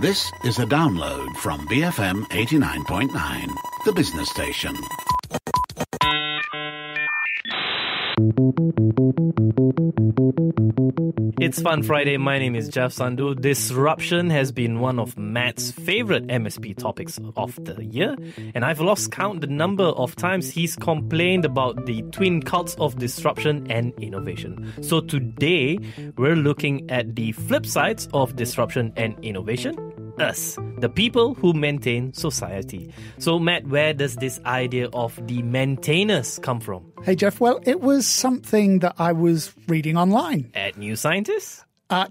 This is a download from BFM 89.9, the business station. It's Fun Friday. My name is Jeff Sandhu. Disruption has been one of Matt's favourite MSP topics of the year, and I've lost count the number of times he's complained about the twin cults of disruption and innovation. So today, we're looking at the flip sides of disruption and innovation. Us, the people who maintain society. So Matt, where does this idea of the maintainers come from? Hey Jeff, well, it was something that I was reading online. At New Scientist?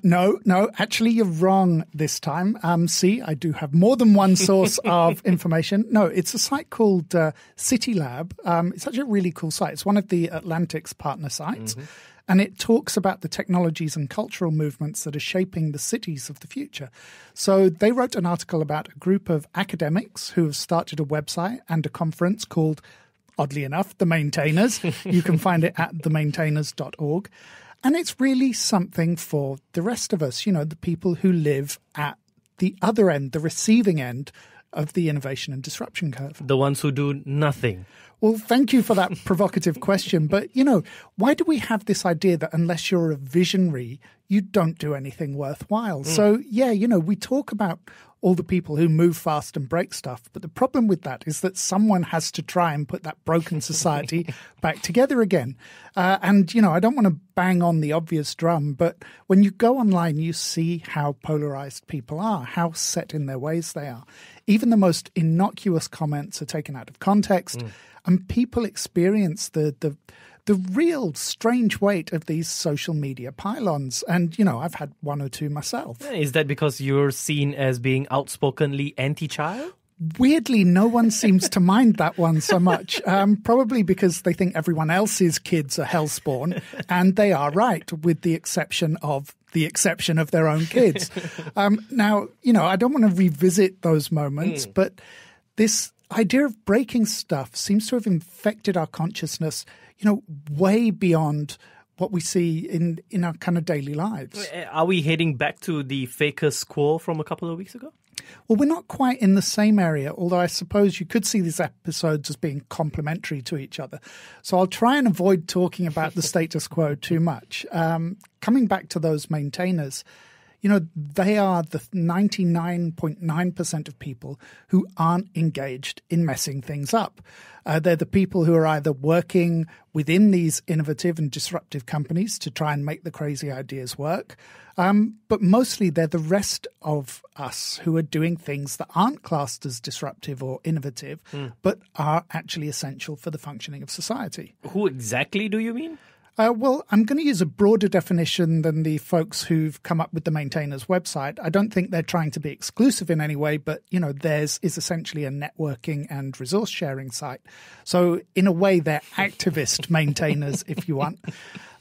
No, actually you're wrong this time. See, I do have more than one source of information. No, it's a site called CityLab. It's actually a really cool site. It's one of the Atlantic's partner sites. Mm-hmm. And it talks about the technologies and cultural movements that are shaping the cities of the future. So they wrote an article about a group of academics who have started a website and a conference called, oddly enough, The Maintainers. You can find it at themaintainers.org. And it's really something for the rest of us, you know, the people who live at the other end, the receiving end of the innovation and disruption curve. The ones who do nothing. Well, thank you for that provocative question. But, you know, why do we have this idea that unless you're a visionary, you don't do anything worthwhile? Mm. So, yeah, you know, we talk about all the people who move fast and break stuff. But the problem with that is that someone has to try and put that broken society back together again. And, you know, I don't want to bang on the obvious drum, but when you go online, you see how polarized people are, how set in their ways they are. Even the most innocuous comments are taken out of context. Mm. And people experience the real strange weight of these social media pylons. And, you know, I've had one or two myself. Is that because you're seen as being outspokenly anti-child? Weirdly, no one seems to mind that one so much, probably because they think everyone else's kids are hellspawn, and they are right, with the exception of their own kids. Now, you know, I don't want to revisit those moments, but this idea of breaking stuff seems to have infected our consciousness, you know, way beyond what we see in our kind of daily lives. Are we heading back to the faker's core from a couple of weeks ago? Well, we're not quite in the same area, although I suppose you could see these episodes as being complementary to each other. So I'll try and avoid talking about the status quo too much. Coming back to those maintainers, you know, they are the 99.9% of people who aren't engaged in messing things up. They're the people who are either working within these innovative and disruptive companies to try and make the crazy ideas work. But mostly they're the rest of us who are doing things that aren't classed as disruptive or innovative, but are actually essential for the functioning of society. Who exactly do you mean? Well, I'm going to use a broader definition than the folks who've come up with the maintainers website. I don't think they're trying to be exclusive in any way, but, you know, theirs is essentially a networking and resource sharing site. So in a way, they're activist maintainers, if you want.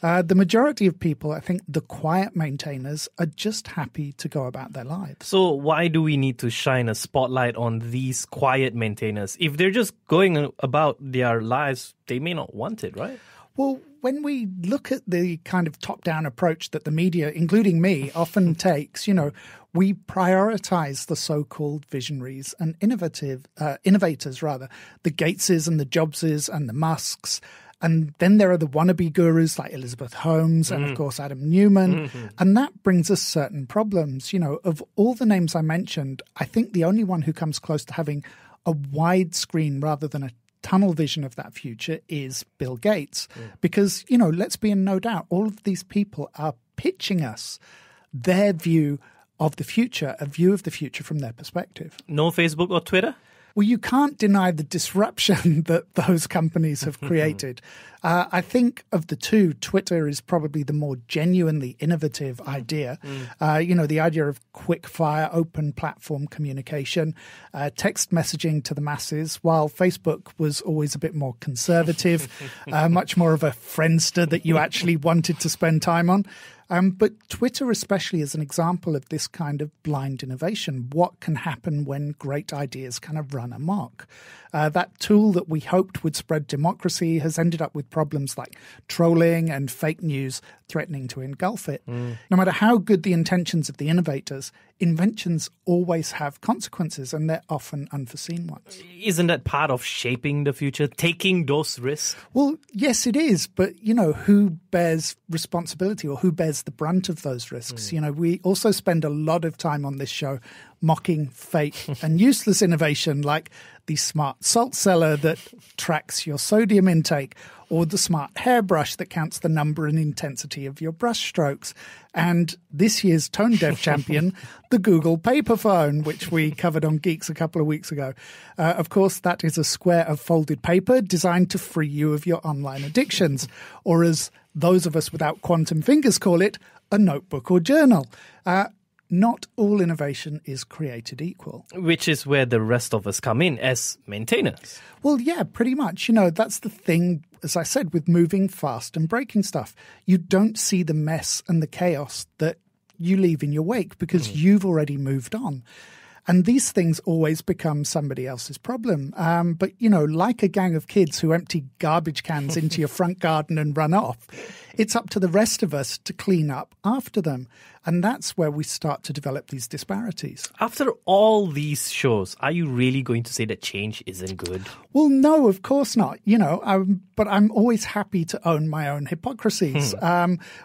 The majority of people, I think the quiet maintainers, are just happy to go about their lives. So why do we need to shine a spotlight on these quiet maintainers? If they're just going about their lives, they may not want it, right? Well, when we look at the kind of top-down approach that the media, including me, often takes, you know, we prioritize the so-called visionaries and innovators, the Gateses and the Jobses and the Musks. And then there are the wannabe gurus like Elizabeth Holmes and, of course, Adam Newman. Mm-hmm. And that brings us certain problems. You know, of all the names I mentioned, I think the only one who comes close to having a widescreen rather than a tunnel vision of that future is Bill Gates. Because, you know, let's be in no doubt, all of these people are pitching us their view of the future, a view of the future from their perspective. No Facebook or Twitter? Well, you can't deny the disruption that those companies have created. I think of the two, Twitter is probably the more genuinely innovative idea. You know, the idea of quick-fire, open platform communication, text messaging to the masses, while Facebook was always a bit more conservative, much more of a Friendster that you actually wanted to spend time on. But Twitter especially is an example of this kind of blind innovation. What can happen when great ideas kind of run amok? That tool that we hoped would spread democracy has ended up with problems like trolling and fake news threatening to engulf it. No matter how good the intentions of the innovators, inventions always have consequences, and they're often unforeseen ones. Isn't that part of shaping the future, taking those risks? Well, yes, it is. But, you know, who bears responsibility or who bears the brunt of those risks? Mm. You know, we also spend a lot of time on this show mocking fake and useless innovation, like the smart salt cellar that tracks your sodium intake, or the smart hairbrush that counts the number and intensity of your brush strokes, and this year's tone-deaf champion, the Google paper phone, which we covered on Geeks a couple of weeks ago. Of course, that is a square of folded paper designed to free you of your online addictions, or as those of us without quantum fingers call it, a notebook or journal. Not all innovation is created equal. Which is where the rest of us come in as maintainers. Well, yeah, pretty much. You know, that's the thing, as I said, with moving fast and breaking stuff. You don't see the mess and the chaos that you leave in your wake because you've already moved on. And these things always become somebody else's problem. But, you know, like a gang of kids who empty garbage cans into your front garden and run off, it's up to the rest of us to clean up after them. And that's where we start to develop these disparities. After all these shows, are you really going to say that change isn't good? Well, no, of course not. You know, but I'm always happy to own my own hypocrisies,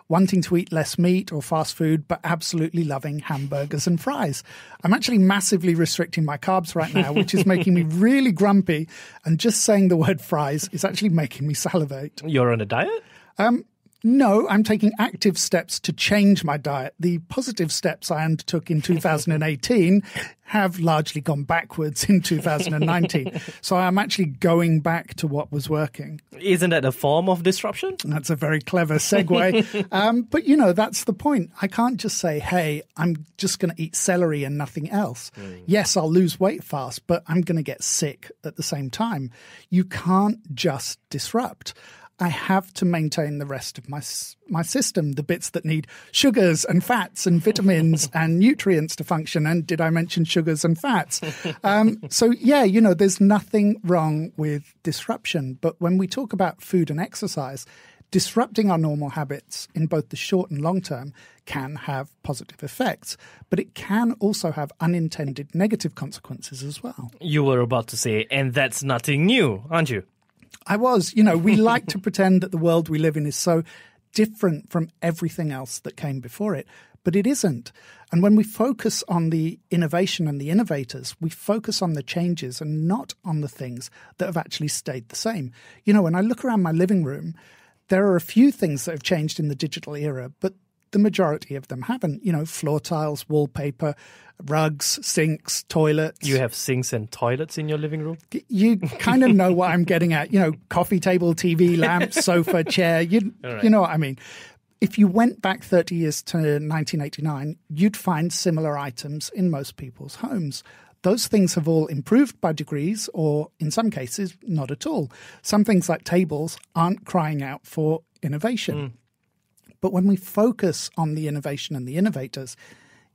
wanting to eat less meat or fast food, but absolutely loving hamburgers and fries. I'm actually massively restricting my carbs right now, which is making me really grumpy. And just saying the word fries is actually making me salivate. You're on a diet? No, I'm taking active steps to change my diet. The positive steps I undertook in 2018 have largely gone backwards in 2019. So I'm actually going back to what was working. Isn't that a form of disruption? That's a very clever segue. But, you know, that's the point. I can't just say, hey, I'm just going to eat celery and nothing else. Mm. Yes, I'll lose weight fast, but I'm going to get sick at the same time. You can't just disrupt. I have to maintain the rest of my system, the bits that need sugars and fats and vitamins and nutrients to function. And did I mention sugars and fats? So, yeah, you know, there's nothing wrong with disruption. But when we talk about food and exercise, disrupting our normal habits in both the short and long term can have positive effects, but it can also have unintended negative consequences as well. You were about to say, and that's nothing new, aren't you? I was. You know, we like to pretend that the world we live in is so different from everything else that came before it, but it isn't. And when we focus on the innovation and the innovators, we focus on the changes and not on the things that have actually stayed the same. You know, when I look around my living room, there are a few things that have changed in the digital era, but the majority of them haven't. You know, floor tiles, wallpaper, rugs, sinks, toilets. You have sinks and toilets in your living room? You kind of know what I'm getting at. You know, coffee table, TV, lamp, sofa, chair. You know what I mean. If you went back 30 years to 1989, you'd find similar items in most people's homes. Those things have all improved by degrees, or in some cases, not at all. Some things like tables aren't crying out for innovation. Mm. But when we focus on the innovation and the innovators,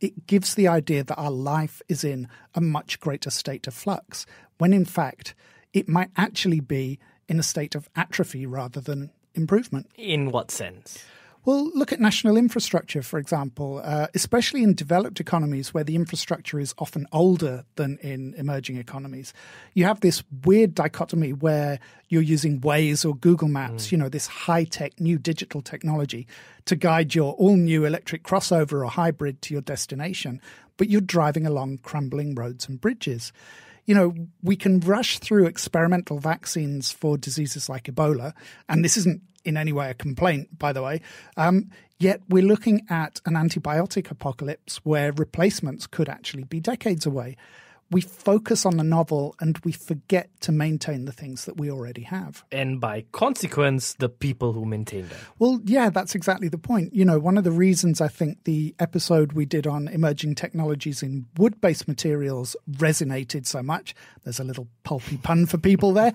it gives the idea that our life is in a much greater state of flux, when in fact it might actually be in a state of atrophy rather than improvement. In what sense? Well, look at national infrastructure, for example, especially in developed economies where the infrastructure is often older than in emerging economies. You have this weird dichotomy where you're using Waze or Google Maps, you know, this high-tech new digital technology to guide your all-new electric crossover or hybrid to your destination, but you're driving along crumbling roads and bridges. You know, we can rush through experimental vaccines for diseases like Ebola, and this isn't in any way a complaint, by the way. Yet we're looking at an antibiotic apocalypse where replacements could actually be decades away. We focus on the novel and we forget to maintain the things that we already have. And by consequence, the people who maintain them. Well, yeah, that's exactly the point. You know, one of the reasons I think the episode we did on emerging technologies in wood-based materials resonated so much, there's a little pulpy pun for people there,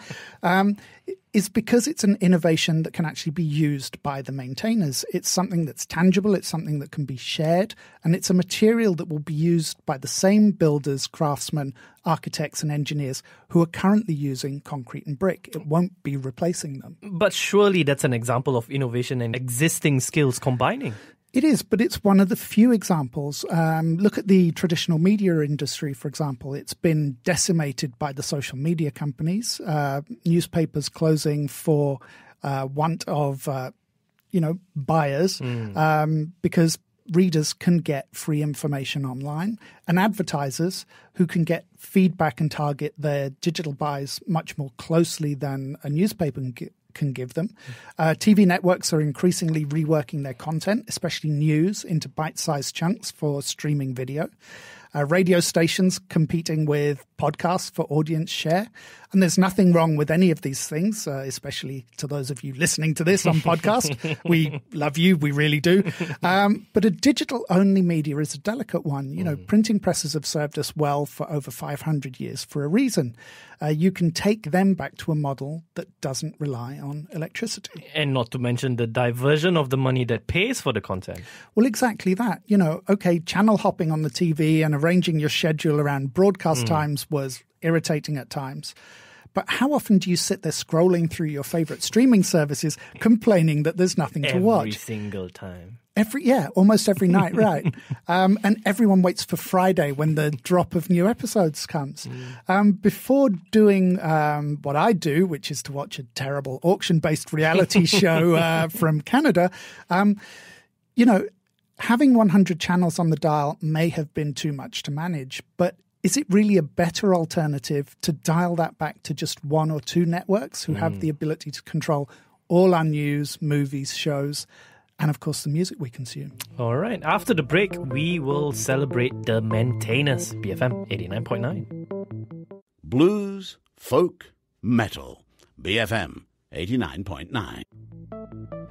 is because it's an innovation that can actually be used by the maintainers. It's something that's tangible, it's something that can be shared, and it's a material that will be used by the same builders, craftsmen, architects and engineers who are currently using concrete and brick. It won't be replacing them. But surely that's an example of innovation and existing skills combining. It is, but it's one of the few examples. Look at the traditional media industry, for example. It's been decimated by the social media companies, newspapers closing for want of, buyers, because readers can get free information online, and advertisers who can get feedback and target their digital buys much more closely than a newspaper can give them. TV networks are increasingly reworking their content, especially news, into bite-sized chunks for streaming video. Radio stations competing with podcasts for audience share. And there's nothing wrong with any of these things, especially to those of you listening to this on podcast. We love you. We really do. But a digital-only media is a delicate one. You know, printing presses have served us well for over 500 years for a reason. You can take them back to a model that doesn't rely on electricity. And not to mention the diversion of the money that pays for the content. Well, exactly that. You know, okay, channel hopping on the TV and arranging your schedule around broadcast times was irritating at times. But how often do you sit there scrolling through your favorite streaming services complaining that there's nothing to watch? Every single time. Yeah, almost every night, right. And everyone waits for Friday when the drop of new episodes comes. Before doing what I do, which is to watch a terrible auction-based reality show from Canada, you know, having 100 channels on the dial may have been too much to manage, but is it really a better alternative to dial that back to just one or two networks who have the ability to control all our news, movies, shows, and of course the music we consume? All right. After the break, we will celebrate the Maintainers, BFM 89.9. Blues, folk, metal, BFM 89.9.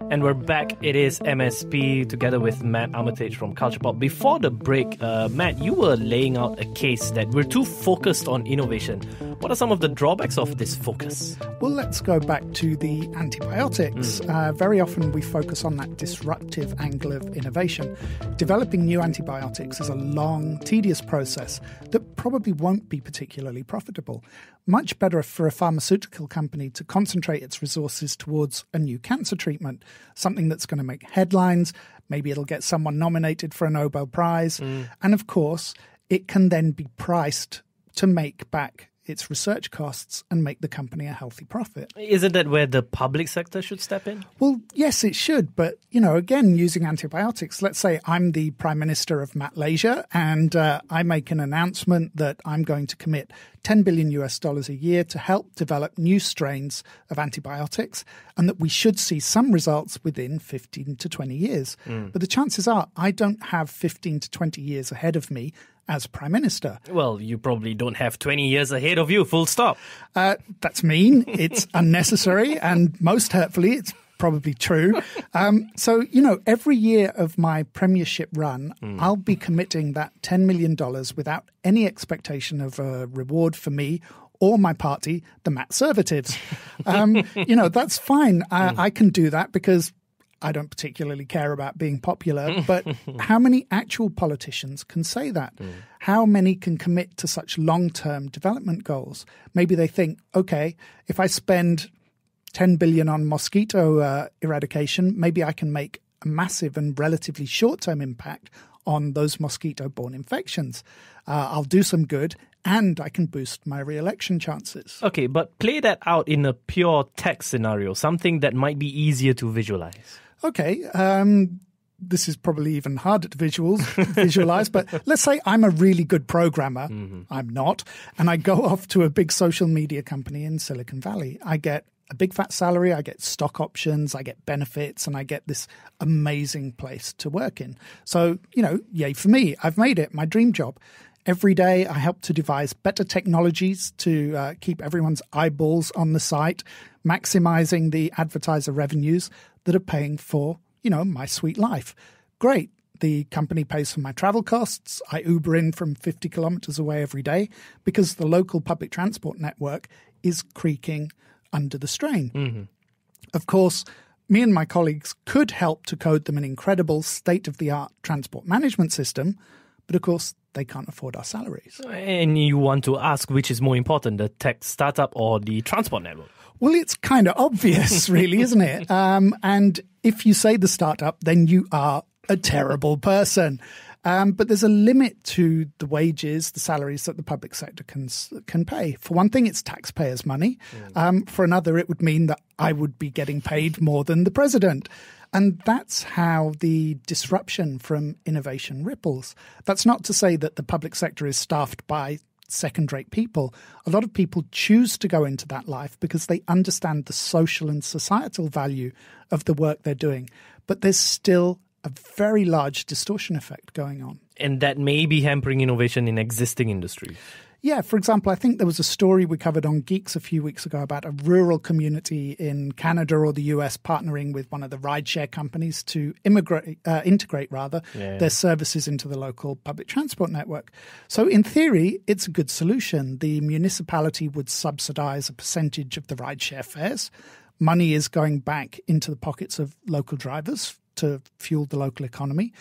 And we're back. It is MSP together with Matt Armitage from CulturePop. Before the break, Matt, you were laying out a case that we're too focused on innovation. What are some of the drawbacks of this focus? Well, let's go back to the antibiotics. Very often we focus on that disruptive angle of innovation. Developing new antibiotics is a long, tedious process that probably won't be particularly profitable. Much better for a pharmaceutical company to concentrate its resources towards a new cancer treatment, something that's going to make headlines, maybe it'll get someone nominated for a Nobel Prize, and of course, it can then be priced to make back its research costs and make the company a healthy profit. Isn't that where the public sector should step in? Well, yes, it should. But, you know, again, using antibiotics, let's say I'm the Prime Minister of Malaysia and I make an announcement that I'm going to commit $10 billion a year to help develop new strains of antibiotics and that we should see some results within 15 to 20 years. But the chances are I don't have 15 to 20 years ahead of me as Prime Minister. Well, you probably don't have 20 years ahead of you, full stop. That's mean. It's unnecessary. And most hurtfully, it's probably true. So, you know, every year of my premiership run, I'll be committing that $10 million without any expectation of a reward for me or my party, the Mat-Servatives. You know, that's fine. I can do that because I don't particularly care about being popular, but how many actual politicians can say that? How many can commit to such long-term development goals? Maybe they think, okay, if I spend $10 billion on mosquito eradication, maybe I can make a massive and relatively short-term impact on those mosquito-borne infections. I'll do some good and I can boost my re-election chances. Okay, but play that out in a pure tech scenario, something that might be easier to visualize. Okay, this is probably even harder to visualize, but let's say I'm a really good programmer. I'm not. And I go off to a big social media company in Silicon Valley. I get a big fat salary, I get stock options, I get benefits, and I get this amazing place to work in. So, you know, yay for me. I've made it, my dream job. Every day I help to devise better technologies to keep everyone's eyeballs on the site, maximizing the advertiser revenues that are paying for, you know, my sweet life. Great. The company pays for my travel costs. I Uber in from 50 kilometers away every day because the local public transport network is creaking under the strain. Of course, me and my colleagues could help to code them an incredible state-of-the-art transport management system, but of course, they can't afford our salaries. And you want to ask which is more important, the tech startup or the transport network? Well, it's kind of obvious, really, isn't it? And if you say the startup, then you are a terrible person. But there's a limit to the wages, the salaries that the public sector can pay. For one thing, it's taxpayers' money. For another, it would mean that I would be getting paid more than the president. And that's how the disruption from innovation ripples. That's not to say that the public sector is staffed by second-rate people. A lot of people choose to go into that life because they understand the social and societal value of the work they're doing. But there's still a very large distortion effect going on. And that may be hampering innovation in existing industries. Yeah, for example, I think there was a story we covered on Geeks a few weeks ago about a rural community in Canada or the US partnering with one of the rideshare companies to integrate their services into the local public transport network. So in theory, it's a good solution. The municipality would subsidize a percentage of the rideshare fares. Money is going back into the pockets of local drivers to fuel the local economy.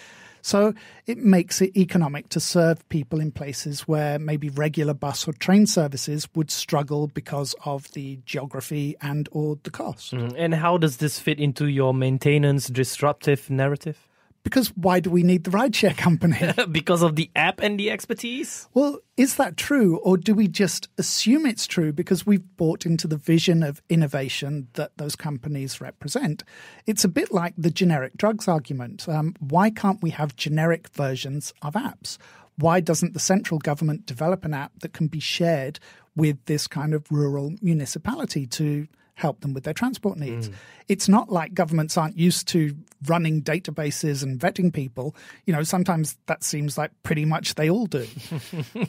So it makes it economic to serve people in places where maybe regular bus or train services would struggle because of the geography and or the cost. And how does this fit into your maintenance disruptive narrative? Because why do we need the rideshare company? Because of the app and the expertise? Well, is that true? Or do we just assume it's true because we've bought into the vision of innovation that those companies represent? It's a bit like the generic drugs argument. Why can't we have generic versions of apps? Why doesn't the central government develop an app that can be shared with this kind of rural municipality to help them with their transport needs? It's not like governments aren't used to running databases and vetting people. You know, sometimes that seems like pretty much they all do.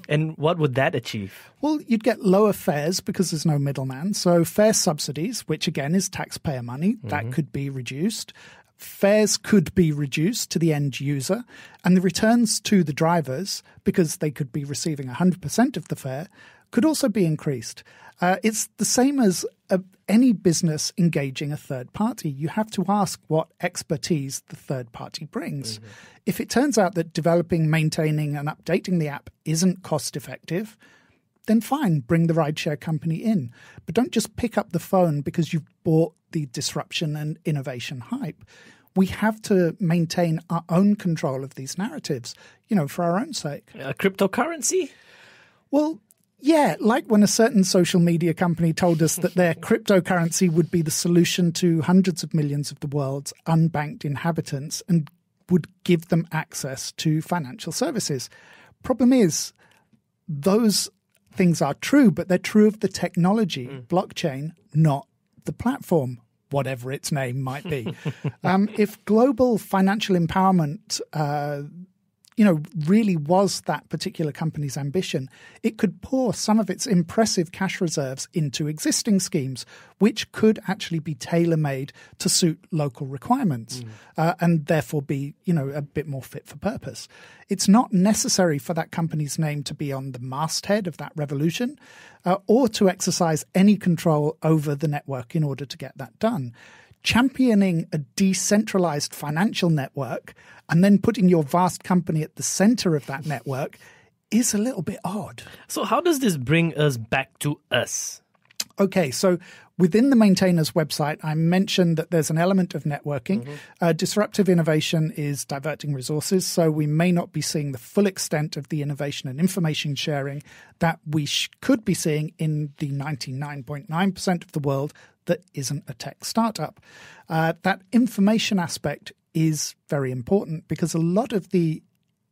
And what would that achieve? Well, you'd get lower fares because there's no middleman. So fare subsidies, which again is taxpayer money, that could be reduced. Fares could be reduced to the end user, and the returns to the drivers, because they could be receiving 100% of the fare, could also be increased. It's the same as any business engaging a third party. You have to ask what expertise the third party brings. If it turns out that developing, maintaining and updating the app isn't cost effective, then fine, bring the rideshare company in. But don't just pick up the phone because you've bought the disruption and innovation hype. We have to maintain our own control of these narratives, you know, for our own sake. Cryptocurrency? Well, yeah, like when a certain social media company told us that their cryptocurrency would be the solution to hundreds of millions of the world's unbanked inhabitants and would give them access to financial services. Problem is, those things are true, but they're true of the technology, blockchain, not the platform, whatever its name might be. If global financial empowerment really was that particular company's ambition, it could pour some of its impressive cash reserves into existing schemes, which could actually be tailor-made to suit local requirements and therefore be, a bit more fit for purpose. It's not necessary for that company's name to be on the masthead of that revolution or to exercise any control over the network in order to get that done. Championing a decentralized financial network and then putting your vast company at the center of that network is a little bit odd. So how does this bring us back to us? Okay, so within the Maintainers website, I mentioned that there's an element of networking. Disruptive innovation is diverting resources, so we may not be seeing the full extent of the innovation and information sharing that we could be seeing in the 99.9% of the world that isn't a tech startup. That information aspect is very important because a lot of the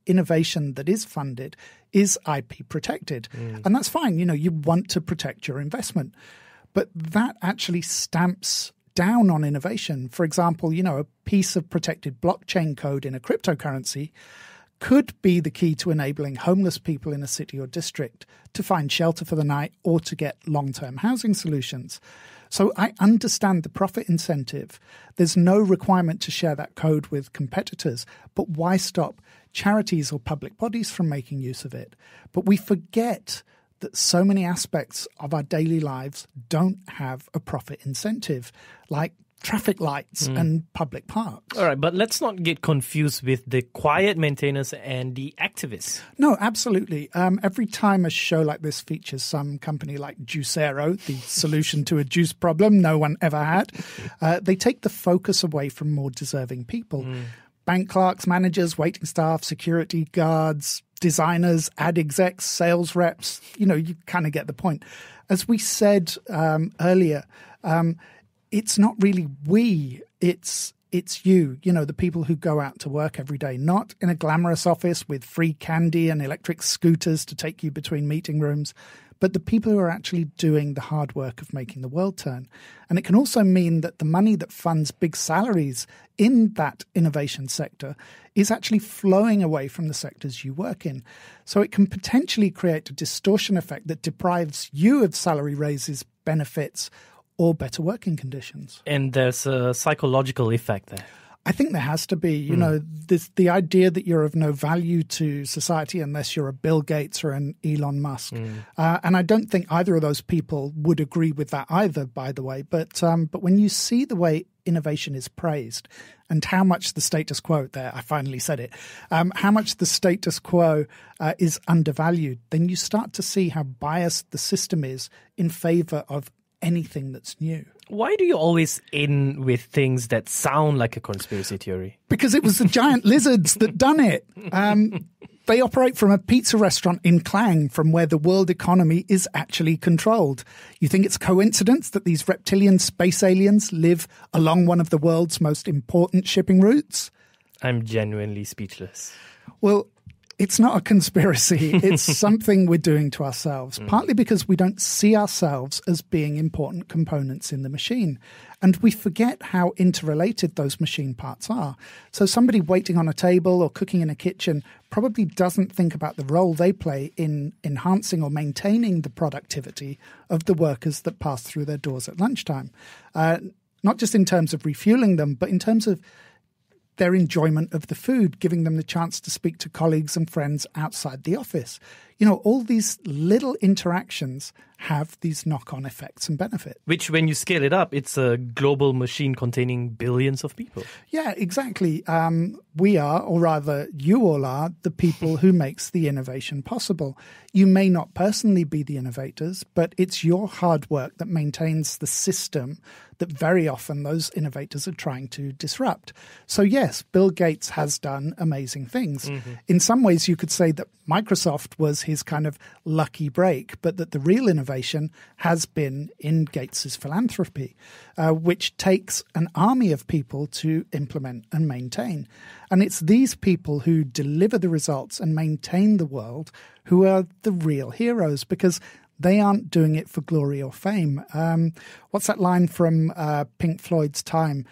innovation that is funded is IP protected. And that's fine. You want to protect your investment. But that actually stamps down on innovation. For example, a piece of protected blockchain code in a cryptocurrency could be the key to enabling homeless people in a city or district to find shelter for the night or to get long-term housing solutions. So I understand the profit incentive. There's no requirement to share that code with competitors, but why stop charities or public bodies from making use of it? But we forget that so many aspects of our daily lives don't have a profit incentive, like traffic lights and public parks. All right, but let's not get confused with the quiet maintainers and the activists. No, absolutely. Every time a show like this features some company like Juicero, the solution to a juice problem no one ever had, they take the focus away from more deserving people. bank clerks, managers, waiting staff, security guards, designers, ad execs, sales reps. You know, you kind of get the point. As we said earlier, it's not really we, it's you, you know, the people who go out to work every day, not in a glamorous office with free candy and electric scooters to take you between meeting rooms, but the people who are actually doing the hard work of making the world turn. And it can also mean that the money that funds big salaries in that innovation sector is actually flowing away from the sectors you work in. So it can potentially create a distortion effect that deprives you of salary raises, benefits, or better working conditions. And there's a psychological effect there. I think there has to be. You know, the idea that you're of no value to society unless you're a Bill Gates or an Elon Musk. And I don't think either of those people would agree with that either, by the way. But when you see the way innovation is praised and how much the status quo, there, I finally said it, how much the status quo is undervalued, then you start to see how biased the system is in favor of anything that's new. Why do you always end with things that sound like a conspiracy theory? Because it was the giant lizards that done it. They operate from a pizza restaurant in Klang, from where the world economy is actually controlled. You think it's coincidence that these reptilian space aliens live along one of the world's most important shipping routes? I'm genuinely speechless. Well, it's not a conspiracy. It's something we're doing to ourselves, partly because we don't see ourselves as being important components in the machine. And we forget how interrelated those machine parts are. So somebody waiting on a table or cooking in a kitchen probably doesn't think about the role they play in enhancing or maintaining the productivity of the workers that pass through their doors at lunchtime, not just in terms of refueling them, but in terms of their enjoyment of the food, giving them the chance to speak to colleagues and friends outside the office. You know, all these little interactions have these knock-on effects and benefits. Which, when you scale it up, it's a global machine containing billions of people. Yeah, exactly. We are, or rather you all are, the people who makes the innovation possible. You may not personally be the innovators, but it's your hard work that maintains the system that very often those innovators are trying to disrupt. So yes, Bill Gates has done amazing things. In some ways, you could say that Microsoft was his kind of lucky break, but that the real innovation has been in Gates's philanthropy, which takes an army of people to implement and maintain. And it's these people who deliver the results and maintain the world who are the real heroes, because they aren't doing it for glory or fame. What's that line from Pink Floyd's Time?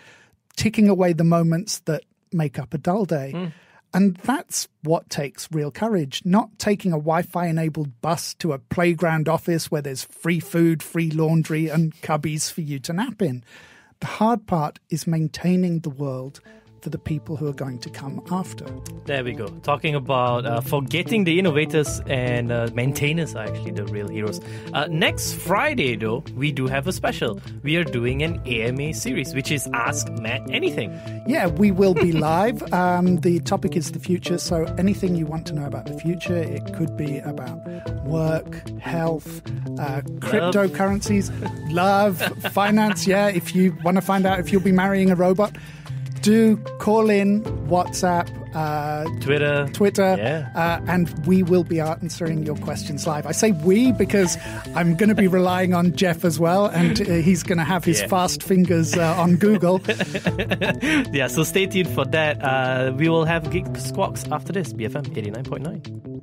Ticking away the moments that make up a dull day. And that's what takes real courage, not taking a Wi-Fi-enabled bus to a playground office where there's free food, free laundry, and cubbies for you to nap in. The hard part is maintaining the world for the people who are going to come after. There we go. Talking about forgetting the innovators and maintainers are actually the real heroes. Next Friday, though, we do have a special. We are doing an AMA series, which is Ask Matt Anything. Yeah, we will be live. The topic is the future, so anything you want to know about the future, it could be about work, health, cryptocurrencies, love, finance. Yeah, if you want to find out if you'll be marrying a robot, do call in, WhatsApp, Twitter, yeah. And we will be answering your questions live. I say we because I'm going to be relying on Jeff as well, and he's going to have his fast fingers on Google. Yeah, so stay tuned for that. We will have Geek Squawks after this, BFM 89.9.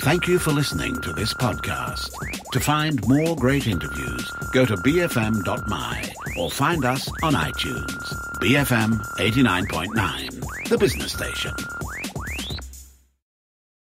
Thank you for listening to this podcast. To find more great interviews, go to bfm.my or find us on iTunes. BFM 89.9, the business station.